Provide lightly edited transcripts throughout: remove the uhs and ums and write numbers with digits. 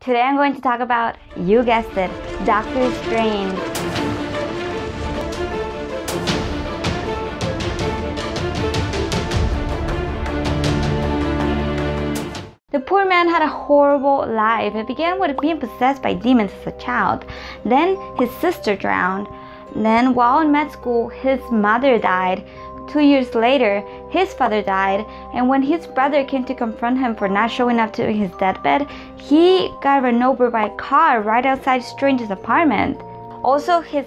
Today I'm going to talk about, you guessed it, Doctor Strange. The poor man had a horrible life. It began with being possessed by demons as a child. Then his sister drowned. Then while in med school, his mother died. 2 years later, his father died, and when his brother came to confront him for not showing up to his deathbed, he got run over by a car right outside Strange's apartment. Also, his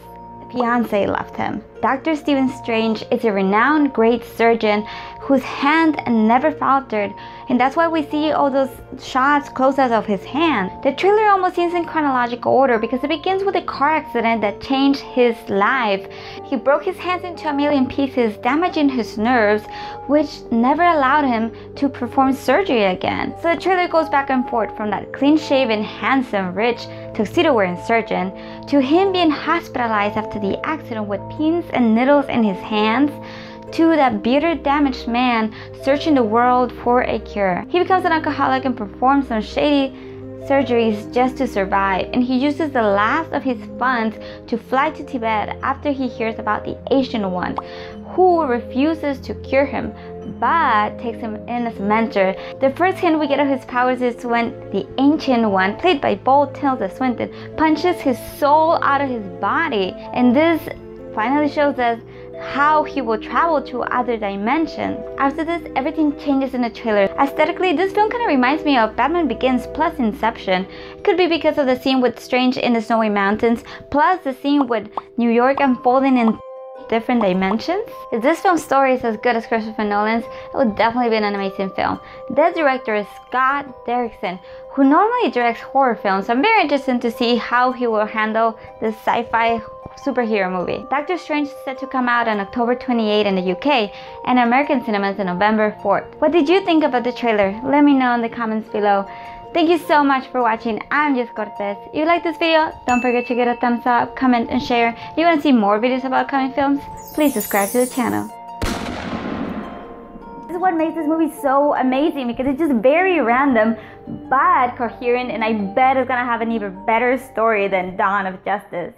fiancée left him. Dr. Stephen Strange is a renowned great surgeon whose hand never faltered, and that's why we see all those shots, close-ups of his hand. The trailer almost seems in chronological order because it begins with a car accident that changed his life. He broke his hands into a million pieces, damaging his nerves, which never allowed him to perform surgery again. So the trailer goes back and forth from that clean-shaven, handsome, rich, tuxedo-wearing surgeon to him being hospitalized after the accident with pins and needles in his hands, to that bearded, damaged man searching the world for a cure. He becomes an alcoholic and performs some shady surgeries just to survive, and he uses the last of his funds to fly to Tibet after he hears about the Ancient One, who refuses to cure him but takes him in as a mentor. The first hint we get of his powers is when the Ancient One, played by bold Tilda Swinton, punches his soul out of his body, and this finally shows us how he will travel to other dimensions. After this, everything changes in the trailer. Aesthetically, this film kind of reminds me of Batman Begins plus Inception. It could be because of the scene with Strange in the snowy mountains, plus the scene with New York unfolding in different dimensions. If this film's story is as good as Christopher Nolan's, it would definitely be an amazing film. The director is Scott Derrickson, who normally directs horror films, so I'm very interested to see how he will handle this sci-fi superhero movie. Doctor Strange is set to come out on October 28 in the UK and American cinemas on November 4th. What did you think about the trailer? Let me know in the comments below. Thank you so much for watching. I'm Joyz Cortez. If you like this video, don't forget to give it a thumbs up, comment, and share. If you want to see more videos about coming films, please subscribe to the channel. This is what makes this movie so amazing, because it's just very random but coherent, and I bet it's gonna have an even better story than Dawn of Justice.